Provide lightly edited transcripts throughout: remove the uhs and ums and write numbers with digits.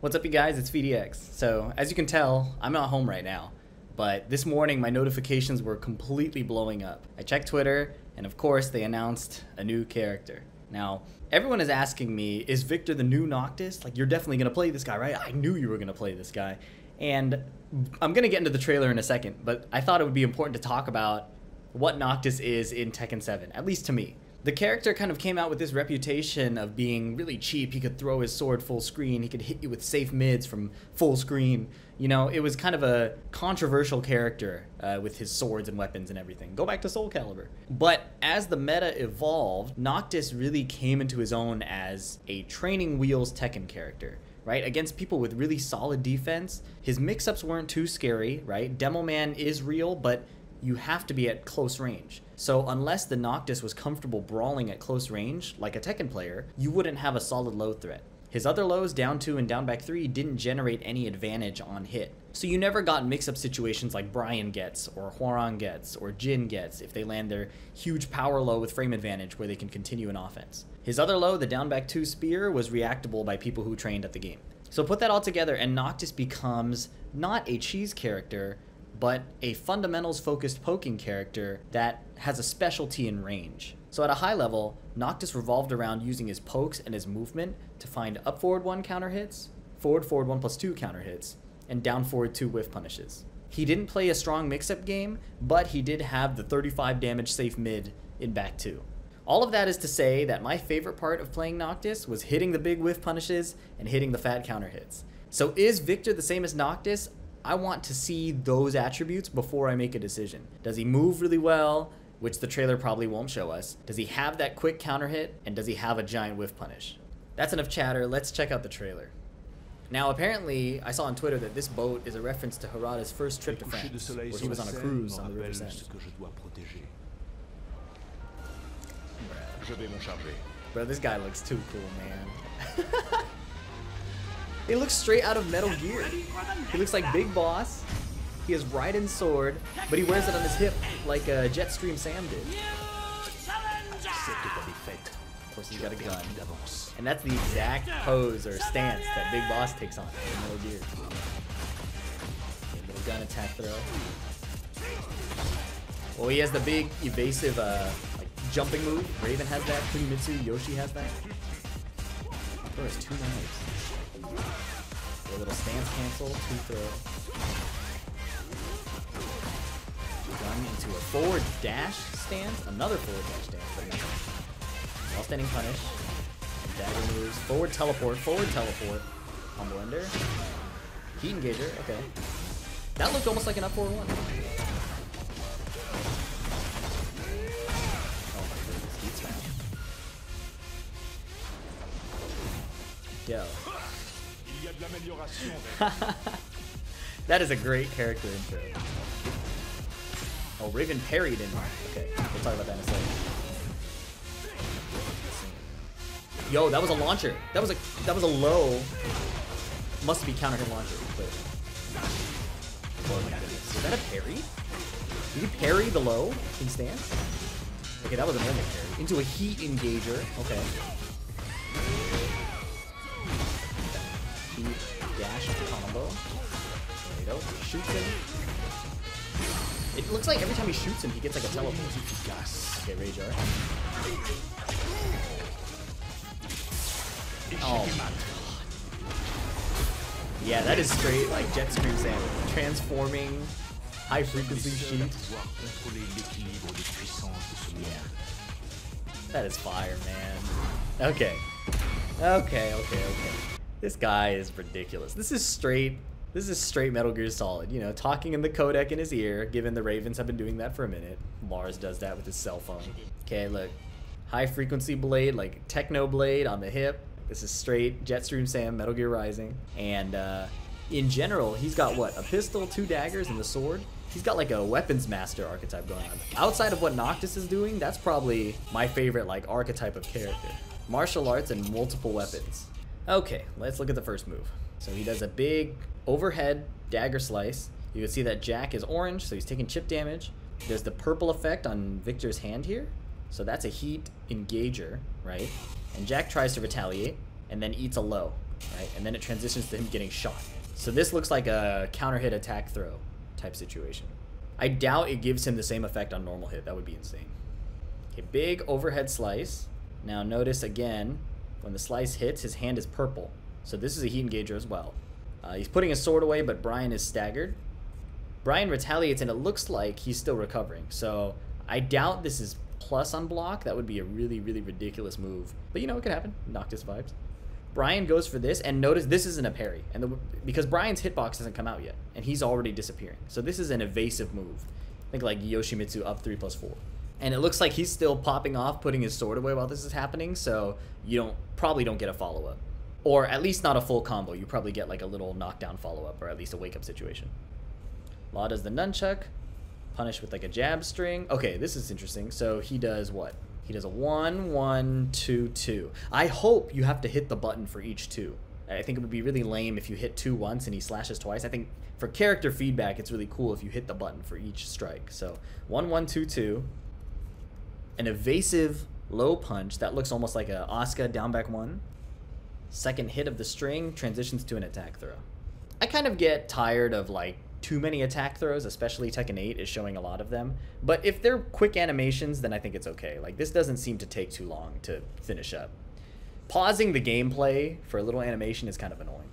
What's up, you guys? It's VDX. So, as you can tell, I'm not home right now, but this morning my notifications were completely blowing up. I checked Twitter, and of course they announced a new character. Now, everyone is asking me, is Victor the new Noctis? Like, you're definitely gonna play this guy, right? I knew you were gonna play this guy. And I'm gonna get into the trailer in a second, but I thought it would be important to talk about what Noctis is in Tekken 7, at least to me. The character kind of came out with this reputation of being really cheap. He could throw his sword full screen, he could hit you with safe mids from full screen. You know, it was kind of a controversial character with his swords and weapons and everything. Go back to Soul Calibur. But as the meta evolved, Noctis really came into his own as a training wheels Tekken character, right? Against people with really solid defense. His mix-ups weren't too scary, right? Demo Man is real, but you have to be at close range. So unless the Noctis was comfortable brawling at close range, like a Tekken player, you wouldn't have a solid low threat. His other lows, down 2 and down back 3, didn't generate any advantage on hit. So you never got mix-up situations like Brian gets, or Hwarang gets, or Jin gets if they land their huge power low with frame advantage where they can continue an offense. His other low, the down back 2 spear, was reactable by people who trained at the game. So put that all together and Noctis becomes not a cheese character, but a fundamentals-focused poking character that has a specialty in range. So at a high level, Noctis revolved around using his pokes and his movement to find up forward 1 counter hits, forward 1+2 counter hits, and down forward 2 whiff punishes. He didn't play a strong mix-up game, but he did have the 35 damage safe mid in back 2. All of that is to say that my favorite part of playing Noctis was hitting the big whiff punishes and hitting the fat counter hits. So is Victor the same as Noctis? I want to see those attributes before I make a decision. Does he move really well, which the trailer probably won't show us? Does he have that quick counter hit? And does he have a giant whiff punish? That's enough chatter, let's check out the trailer. Now apparently, I saw on Twitter that this boat is a reference to Harada's first trip to France, where he was on a cruise on the River Seine. Bro, this guy looks too cool, man. He looks straight out of Metal Gear. He looks like Big Boss. He has Raiden's sword, but he wears it on his hip like Jetstream Sam did. Of course, he's got a gun. And that's the exact pose or stance that Big Boss takes on in Metal Gear. Okay, little gun attack throw. Oh, he has the big evasive like jumping move. Raven has that. Kunimitsu, Yoshi has that. There was 2 knives. A little stance cancel, 2 throw. Gun into a forward dash stance, another forward dash stance, but nothing. All standing punish. Dagger moves, forward teleport, on blender. Heat engager, okay. That looked almost like an up forward 1. Oh my goodness, heat smash. Yo. That is a great character intro. Oh, Raven parried in. Okay, we'll talk about that in a second. Yo, that was a launcher. That was a low. Must be counter hit launcher. But oh my goodness, is that a parry? Did you parry the low in stance? Okay, that was a normal parry into a heat engager. Okay. Dash combo. There you go. Shoots him. It looks like every time he shoots him, he gets like a teleport. Okay, Rage R. Oh my god. Yeah, that is straight like Jetstream Sam. Transforming high frequency sheet. Yeah. That is fire, man. Okay. Okay. This guy is ridiculous. This is straight Metal Gear Solid. You know, talking in the codec in his ear, given the Ravens have been doing that for a minute. Lars does that with his cell phone. Okay, look. High frequency blade, like techno blade on the hip. This is straight Jetstream Sam, Metal Gear Rising. And in general, he's got what? A pistol, 2 daggers, and the sword? He's got like a weapons master archetype going on. Outside of what Noctis is doing, that's probably my favorite like archetype of character. Martial arts and multiple weapons. Okay, let's look at the first move. So he does a big overhead dagger slice. You can see that Jack is orange, so he's taking chip damage. There's the purple effect on Victor's hand here. So that's a heat engager, right? And Jack tries to retaliate and then eats a low. right? And then it transitions to him getting shot. So this looks like a counter hit attack throw type situation. I doubt it gives him the same effect on normal hit. That would be insane. Okay, big overhead slice. Now notice again, when the slice hits, his hand is purple. So this is a heat engager as well. He's putting his sword away, but Brian is staggered. Brian retaliates, and it looks like he's still recovering. So I doubt this is plus on block. That would be a really, really ridiculous move. But you know, it could happen. Noctis vibes. Brian goes for this, and notice this isn't a parry, and because Brian's hitbox hasn't come out yet, and he's already disappearing. So this is an evasive move. I think like Yoshimitsu up 3+4. And it looks like he's still popping off, putting his sword away while this is happening, so you probably don't get a follow-up. Or at least not a full combo. You probably get like a little knockdown follow-up, or at least a wake-up situation. Law does the nunchuck. Punish with like a jab string. Okay, this is interesting. So he does what? He does a 1, 1, 2, 2. I hope you have to hit the button for each two. I think it would be really lame if you hit two once and he slashes twice. I think for character feedback, it's really cool if you hit the button for each strike. So 1, 1, 2, 2. An evasive low punch that looks almost like a Asuka down back 1. Second hit of the string transitions to an attack throw. I kind of get tired of like too many attack throws, especially Tekken 8 is showing a lot of them. But if they're quick animations, then I think it's okay. Like this doesn't seem to take too long to finish up. Pausing the gameplay for a little animation is kind of annoying.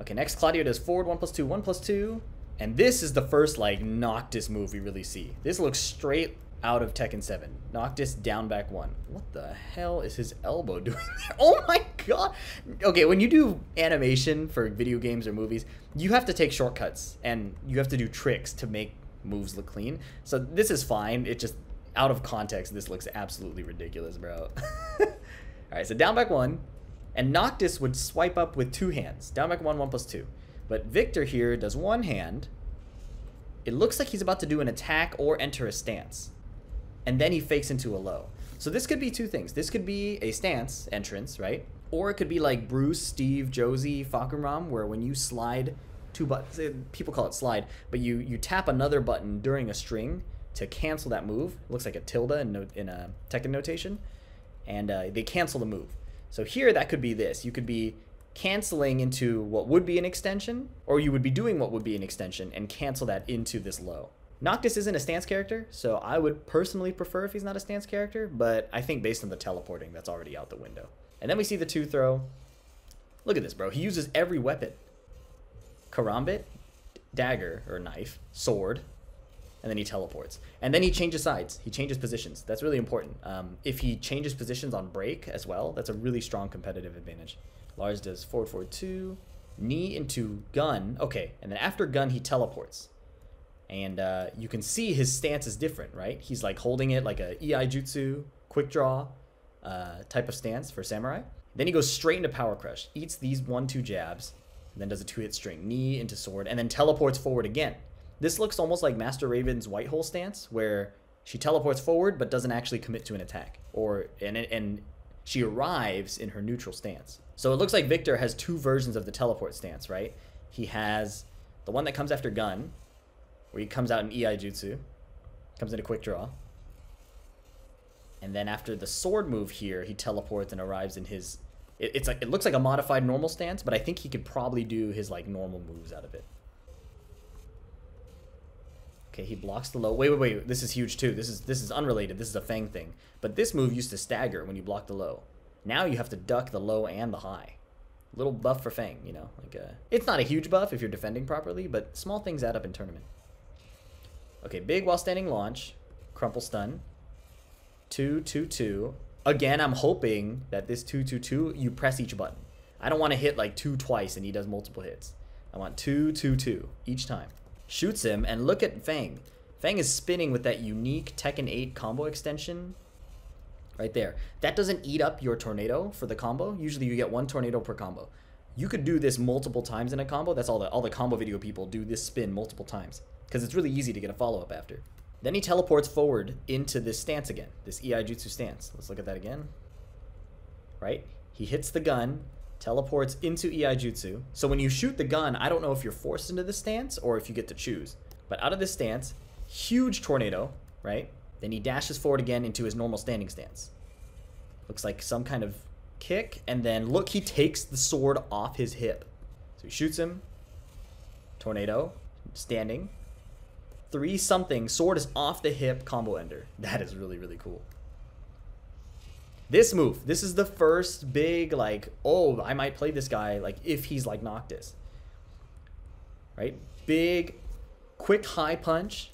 Okay, next Claudio does forward 1+2, 1+2. And this is the first like Noctis move we really see. This looks straight out of Tekken 7. Noctis down back 1. What the hell is his elbow doing there? Oh my god! Okay, when you do animation for video games or movies, you have to take shortcuts and you have to do tricks to make moves look clean. So this is fine. It just, out of context, this looks absolutely ridiculous, bro. Alright, so down back 1. And Noctis would swipe up with two hands. Down back 1, 1+2. But Victor here does one hand. It looks like he's about to do an attack or enter a stance. And then he fakes into a low. So this could be two things. This could be a stance entrance, right? Or it could be like Bruce, Steve, Josie, Fakumram, where when you slide two buttons, people call it slide, but you tap another button during a string to cancel that move. It looks like a tilde in a Tekken notation. And they cancel the move. So here that could be this. You could be canceling into what would be an extension, or you would be doing what would be an extension and cancel that into this low. Noctis isn't a stance character, so I would personally prefer if he's not a stance character, but I think based on the teleporting, that's already out the window. And then we see the two throw. Look at this, bro. He uses every weapon. Karambit, dagger, or knife, sword, and then he teleports. And then he changes sides. He changes positions. That's really important. If he changes positions on break as well, that's a really strong competitive advantage. Lars does forward, forward 2, knee into gun. Okay, and then after gun, he teleports. And you can see his stance is different, right? He's like holding it like a EI Jutsu, quick draw type of stance for Samurai. Then he goes straight into Power Crush, eats these 1-2 jabs, and then does a 2-hit string, knee into sword, and then teleports forward again. This looks almost like Master Raven's White Hole stance, where she teleports forward but doesn't actually commit to an attack, and she arrives in her neutral stance. So it looks like Victor has two versions of the teleport stance, right? He has the one that comes after gun, where he comes out in EI Jutsu, comes into quick draw, and then after the sword move here, he teleports and arrives in his. It's like it looks like a modified normal stance, but I think he could probably do his like normal moves out of it. Okay, he blocks the low. Wait! This is huge too. This is unrelated. This is a Fang thing. But this move used to stagger when you block the low. Now you have to duck the low and the high. Little buff for Fang, you know. Like it's not a huge buff if you're defending properly, but small things add up in tournament. Okay, big while standing launch, crumple stun, 2, 2, 2. Again, I'm hoping that this 2, 2, 2, you press each button. I don't want to hit like 2 twice and he does multiple hits. I want 2, 2, 2 each time. Shoots him, and look at Fang. Fang is spinning with that unique Tekken 8 combo extension right there. That doesn't eat up your tornado for the combo. Usually you get 1 tornado per combo. You could do this multiple times in a combo. That's all the combo video people do this spin multiple times, because it's really easy to get a follow-up after. Then he teleports forward into this stance again, this EI Jutsu stance. Let's look at that again. Right? He hits the gun, teleports into EI Jutsu. So when you shoot the gun, I don't know if you're forced into this stance or if you get to choose. But out of this stance, huge tornado, right? Then he dashes forward again into his normal standing stance. Looks like some kind of kick, and then look, he takes the sword off his hip. So he shoots him. Tornado. Standing. 3-something. Sword is off the hip. Combo ender. That is really, really cool. This move. This is the first big, like, oh, I might play this guy, like, if he's like Noctis. Right? Big, quick high punch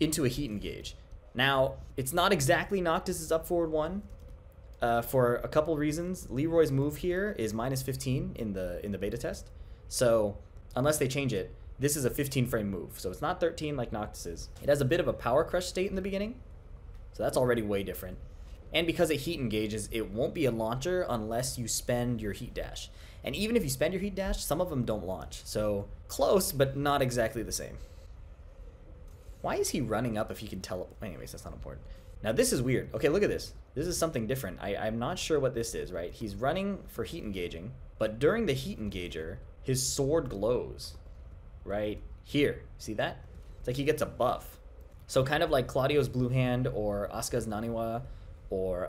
into a heat engage. Now, it's not exactly Noctis' up forward one for a couple reasons. Leroy's move here is -15 in the beta test. So, unless they change it, this is a 15-frame move. So it's not 13 like Noctis's. It has a bit of a power crush state in the beginning. So that's already way different. And because it heat engages, it won't be a launcher unless you spend your heat dash. And even if you spend your heat dash, some of them don't launch. So close, but not exactly the same. Why is he running up if he can teleport? Anyways, that's not important. Now this is weird. Okay, look at this. This is something different. I'm not sure what this is, right? He's running for heat engaging, but during the heat engager, his sword glows right here. See that? It's like he gets a buff. So kind of like Claudio's blue hand or Asuka's Naniwa or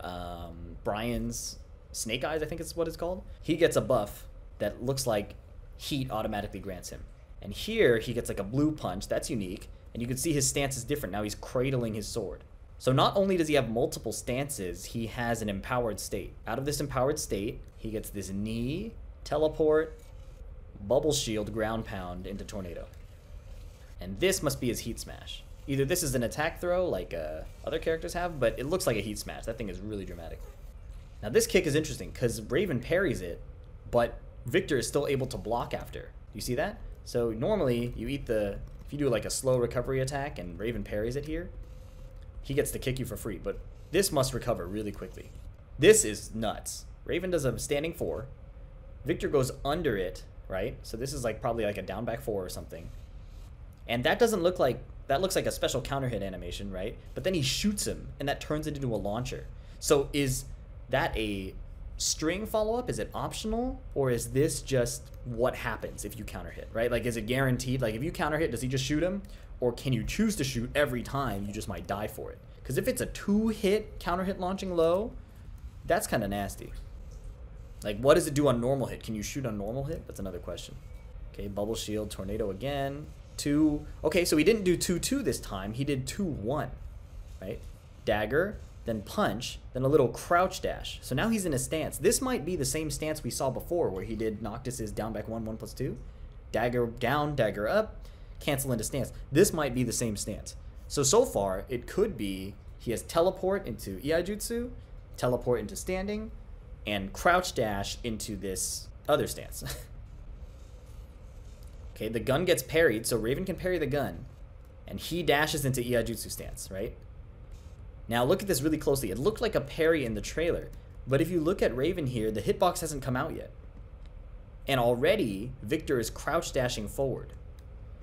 Brian's Snake Eyes, I think is what it's called. He gets a buff that looks like heat automatically grants him. And here he gets like a blue punch. That's unique. And you can see his stance is different. Now he's cradling his sword. So not only does he have multiple stances, he has an empowered state. Out of this empowered state, he gets this knee, teleport, bubble shield, ground pound into tornado. And this must be his heat smash. Either this is an attack throw like other characters have, but it looks like a heat smash. That thing is really dramatic. Now this kick is interesting because Raven parries it, but Victor is still able to block after. You see that? So normally you eat the... If you do like a slow recovery attack and Raven parries it here, he gets to kick you for free, but this must recover really quickly. This is nuts. Raven does a standing 4. Victor goes under it, right? So this is like probably like a down back 4 or something. And that doesn't look like, that looks like a special counter hit animation, right? But then he shoots him and that turns it into a launcher. So is that a string follow-up? Is it optional, or is this just what happens if you counter hit, right? Like, is it guaranteed? Like, if you counter hit, does he just shoot him, or can you choose to shoot every time? You just might die for it, because if it's a 2-hit counter hit launching low, that's kind of nasty. Like, what does it do on normal hit? Can you shoot on normal hit? That's another question. Okay, bubble shield, tornado again. 2. Okay, so he didn't do 2-2 this time. He did 2-1, right? Dagger, then punch, then a little crouch dash. So now he's in a stance. This might be the same stance we saw before where he did Noctis's down back 1, 1+2. Dagger down, dagger up, cancel into stance. This might be the same stance. So far, it could be he has teleport into Iaijutsu, teleport into standing, and crouch dash into this other stance. Okay, the gun gets parried, so Raven can parry the gun. And he dashes into Iaijutsu stance, right? Now look at this really closely. It looked like a parry in the trailer, but if you look at Raven here, the hitbox hasn't come out yet. And already, Victor is crouch dashing forward.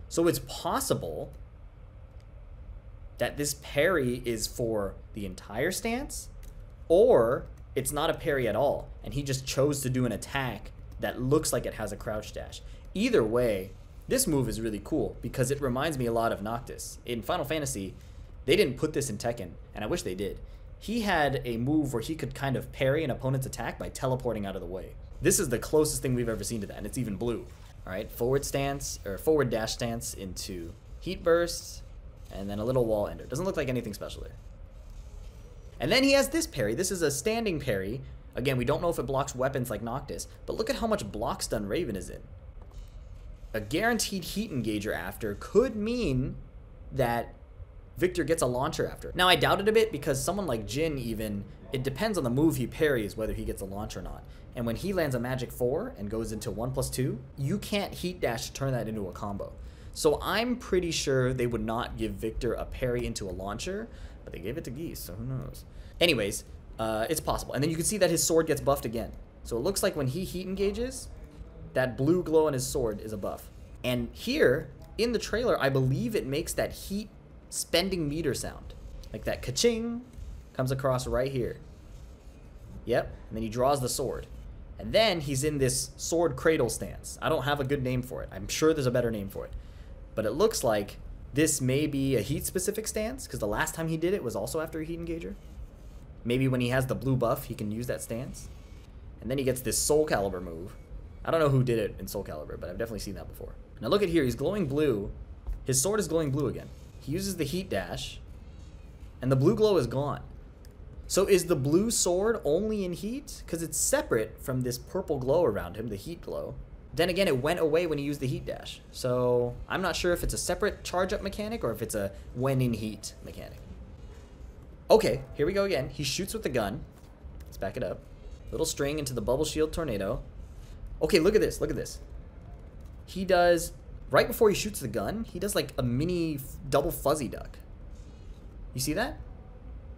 So it's possible that this parry is for the entire stance, or it's not a parry at all, and he just chose to do an attack that looks like it has a crouch dash. Either way, this move is really cool because it reminds me a lot of Noctis. In Final Fantasy, they didn't put this in Tekken, and I wish they did. He had a move where he could kind of parry an opponent's attack by teleporting out of the way. This is the closest thing we've ever seen to that, and it's even blue. All right, forward stance, or forward dash stance into heat burst, and then a little wall ender. Doesn't look like anything special there. And then he has this parry. This is a standing parry. Again, we don't know if it blocks weapons like Noctis, but look at how much block stun Raven is in. A guaranteed heat engager after could mean that Victor gets a launcher after. Now I doubt it a bit because someone like Jin even, it depends on the move he parries whether he gets a launch or not. And when he lands a magic 4 and goes into 1+2, you can't heat dash to turn that into a combo. So I'm pretty sure they would not give Victor a parry into a launcher, but they gave it to Geese, so who knows. Anyways, it's possible. And then you can see that his sword gets buffed again. So it looks like when he heat engages, that blue glow on his sword is a buff. And here, in the trailer, I believe it makes that heat spending meter sound, like that ka-ching comes across right here. Yep, and then he draws the sword, and then he's in this sword cradle stance. I don't have a good name for it. I'm sure there's a better name for it, but it looks like this may be a heat specific stance because the last time he did it was also after a heat engager. Maybe when he has the blue buff he can use that stance. And then he gets this Soul Calibur move. I don't know who did it in Soul Calibur, but I've definitely seen that before. Now look at here, he's glowing blue. His sword is glowing blue again. He uses the heat dash, and the blue glow is gone. So is the blue sword only in heat? Because it's separate from this purple glow around him, the heat glow. Then again, it went away when he used the heat dash. So I'm not sure if it's a separate charge up mechanic or if it's a when in heat mechanic. Okay, here we go again. He shoots with the gun. Let's back it up. Little string into the bubble shield tornado. Okay, look at this, look at this. He does, right before he shoots the gun, he does like a mini double fuzzy duck. You see that?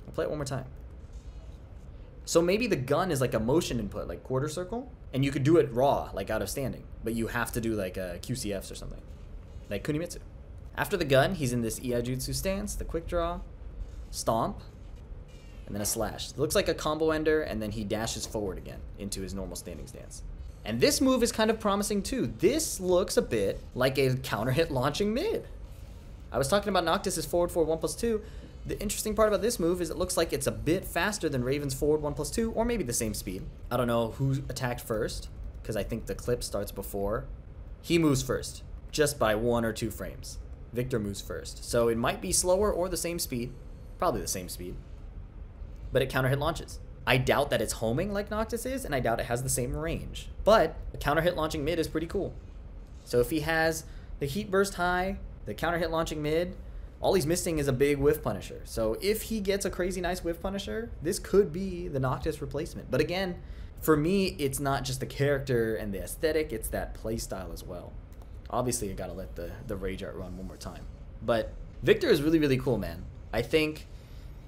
I'll play it one more time. So maybe the gun is like a motion input, like quarter circle, and you could do it raw, like out of standing, but you have to do like QCFs or something, like Kunimitsu. After the gun, he's in this Iijutsu stance, the quick draw, stomp, and then a slash. It looks like a combo ender, and then he dashes forward again into his normal standing stance. And this move is kind of promising too. This looks a bit like a counter hit launching mid. I was talking about Noctis' forward 4 1 plus 2. The interesting part about this move is it looks like it's a bit faster than Raven's forward 1 plus 2, or maybe the same speed. I don't know who attacked first, because I think the clip starts before. He moves first, just by 1 or 2 frames. Victor moves first. So it might be slower or the same speed, probably the same speed, but it counter hit launches. I doubt that it's homing like Noctis is, and I doubt it has the same range, but a counter hit launching mid is pretty cool. So if he has the heat burst high, the counter hit launching mid, all he's missing is a big whiff punisher. So if he gets a crazy nice whiff punisher, this could be the Noctis replacement. But again, for me, it's not just the character and the aesthetic, it's that playstyle as well. Obviously, you gotta let the rage art run one more time. But Victor is really, really cool, man. I think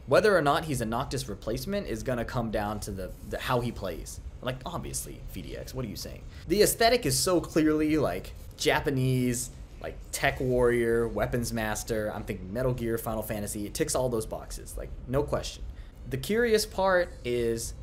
whether or not he's a Noctis replacement is gonna come down to the how he plays. Like, obviously, VDX, what are you saying? The aesthetic is so clearly like Japanese, like tech warrior, weapons master. I'm thinking Metal Gear, Final Fantasy. It ticks all those boxes, like no question. The curious part is,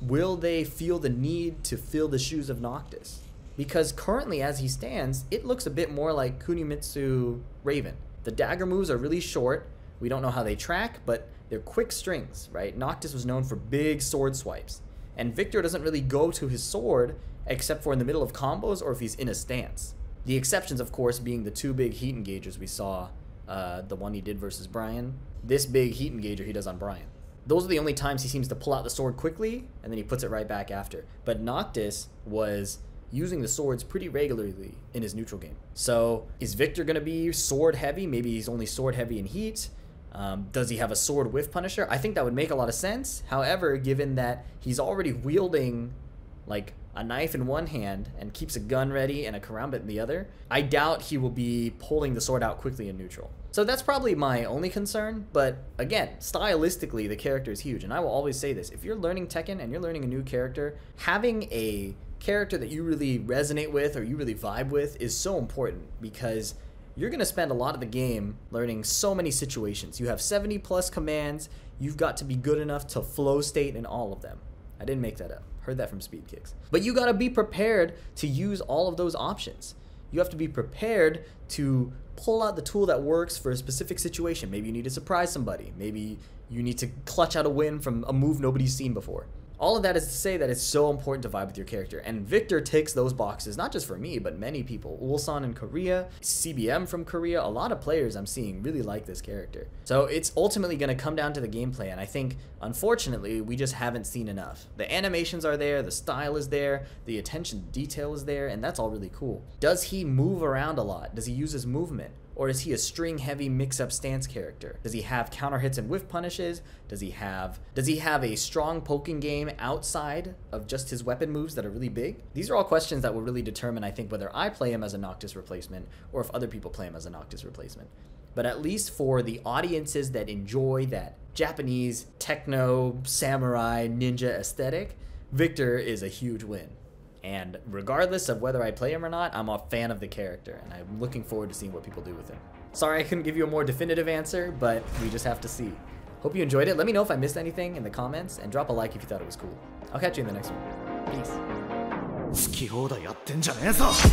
will they feel the need to fill the shoes of Noctis? Because currently as he stands, it looks a bit more like Kunimitsu Raven. The dagger moves are really short. We don't know how they track, but they're quick strings, right? Noctis was known for big sword swipes. And Victor doesn't really go to his sword except for in the middle of combos or if he's in a stance. The exceptions, of course, being the 2 big heat engagers we saw, the one he did versus Brian. This big heat engager he does on Brian. Those are the only times he seems to pull out the sword quickly, and then he puts it right back after. But Noctis was using the swords pretty regularly in his neutral game. So is Victor going to be sword heavy? Maybe he's only sword heavy in heat. Does he have a sword whiff punisher? I think that would make a lot of sense. However, given that he's already wielding, like, a knife in one hand and keeps a gun ready and a karambit in the other, I doubt he will be pulling the sword out quickly in neutral. So that's probably my only concern, but again, stylistically, the character is huge, and I will always say this. If you're learning Tekken and you're learning a new character, having a character that you really resonate with or you really vibe with is so important because you're gonna spend a lot of the game learning so many situations. You have 70 plus commands, you've got to be good enough to flow state in all of them. I didn't make that up. Heard that from Speed Kicks. But you gotta be prepared to use all of those options. You have to be prepared to pull out the tool that works for a specific situation. Maybe you need to surprise somebody. Maybe you need to clutch out a win from a move nobody's seen before. All of that is to say that it's so important to vibe with your character. And Victor ticks those boxes, not just for me, but many people. Ulsan in Korea, CBM from Korea, a lot of players I'm seeing really like this character. So it's ultimately gonna come down to the gameplay, and I think, unfortunately, we just haven't seen enough. The animations are there, the style is there, the attention to detail is there, and that's all really cool. Does he move around a lot? Does he use his movement? Or is he a string-heavy mix-up stance character? Does he have counter hits and whiff punishes? Does he have a strong poking game outside of just his weapon moves that are really big? These are all questions that will really determine, I think, whether I play him as a Noctis replacement or if other people play him as a Noctis replacement. But at least for the audiences that enjoy that Japanese techno, samurai, ninja aesthetic, Victor is a huge win. And regardless of whether I play him or not, I'm a fan of the character, and I'm looking forward to seeing what people do with him. Sorry I couldn't give you a more definitive answer, but we just have to see. Hope you enjoyed it. Let me know if I missed anything in the comments, and drop a like if you thought it was cool. I'll catch you in the next one. Peace.